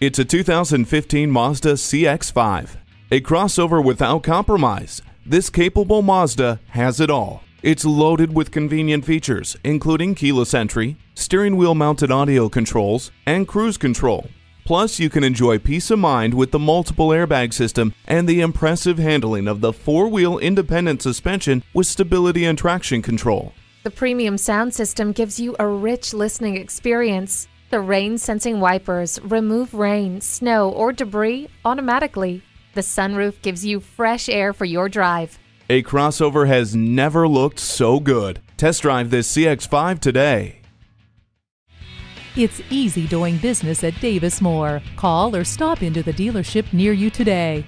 It's a 2015 Mazda CX-5. A crossover without compromise, this capable Mazda has it all. It's loaded with convenient features, including keyless entry, steering wheel mounted audio controls, and cruise control. Plus, you can enjoy peace of mind with the multiple airbag system and the impressive handling of the four-wheel independent suspension with stability and traction control. The premium sound system gives you a rich listening experience. The rain-sensing wipers remove rain, snow, or debris automatically. The sunroof gives you fresh air for your drive. A crossover has never looked so good. Test drive this CX-5 today. It's easy doing business at Davis Moore. Call or stop into the dealership near you today.